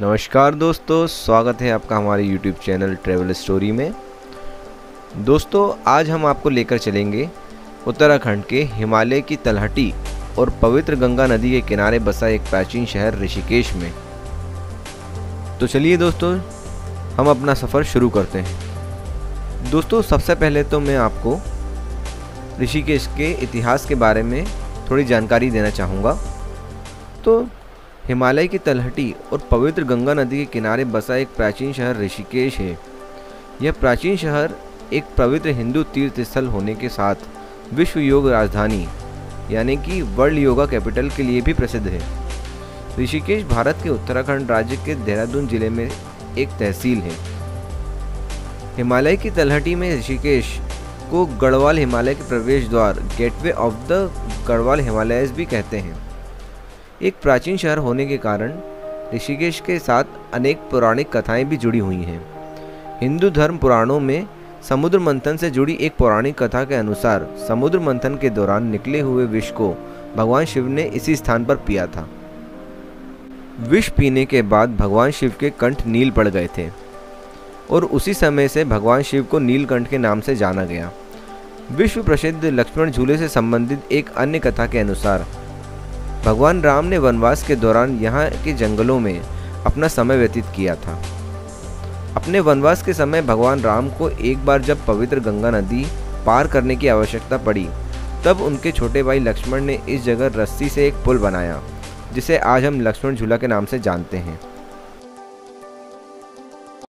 नमस्कार दोस्तों, स्वागत है आपका हमारे YouTube चैनल ट्रैवल स्टोरी में। दोस्तों आज हम आपको लेकर चलेंगे उत्तराखंड के हिमालय की तलहटी और पवित्र गंगा नदी के किनारे बसा एक प्राचीन शहर ऋषिकेश में। तो चलिए दोस्तों हम अपना सफ़र शुरू करते हैं। दोस्तों सबसे पहले तो मैं आपको ऋषिकेश के इतिहास के बारे में थोड़ी जानकारी देना चाहूँगा। तो हिमालय की तलहटी और पवित्र गंगा नदी के किनारे बसा एक प्राचीन शहर ऋषिकेश है। यह प्राचीन शहर एक पवित्र हिंदू तीर्थ स्थल होने के साथ विश्व योग राजधानी यानी कि वर्ल्ड योगा कैपिटल के लिए भी प्रसिद्ध है। ऋषिकेश भारत के उत्तराखंड राज्य के देहरादून जिले में एक तहसील है। हिमालय की तलहटी में ऋषिकेश को गढ़वाल हिमालय के प्रवेश द्वार, gateway of the Garhwal Himalayas भी कहते हैं। एक प्राचीन शहर होने के कारण ऋषिकेश के साथ अनेक पौराणिक कथाएं भी जुड़ी हुई हैं। हिंदू धर्म पुराणों में समुद्र मंथन से जुड़ी एक पौराणिक कथा के अनुसार समुद्र मंथन के दौरान निकले हुए विष को भगवान शिव ने इसी स्थान पर पिया था। विष पीने के बाद भगवान शिव के कंठ नील पड़ गए थे और उसी समय से भगवान शिव को नीलकंठ के नाम से जाना गया। विश्व प्रसिद्ध लक्ष्मण झूले से संबंधित एक अन्य कथा के अनुसार भगवान राम ने वनवास के दौरान यहाँ के जंगलों में अपना समय व्यतीत किया था। अपने वनवास के समय भगवान राम को एक बार जब पवित्र गंगा नदी पार करने की आवश्यकता पड़ी तब उनके छोटे भाई लक्ष्मण ने इस जगह रस्सी से एक पुल बनाया, जिसे आज हम लक्ष्मण झूला के नाम से जानते हैं।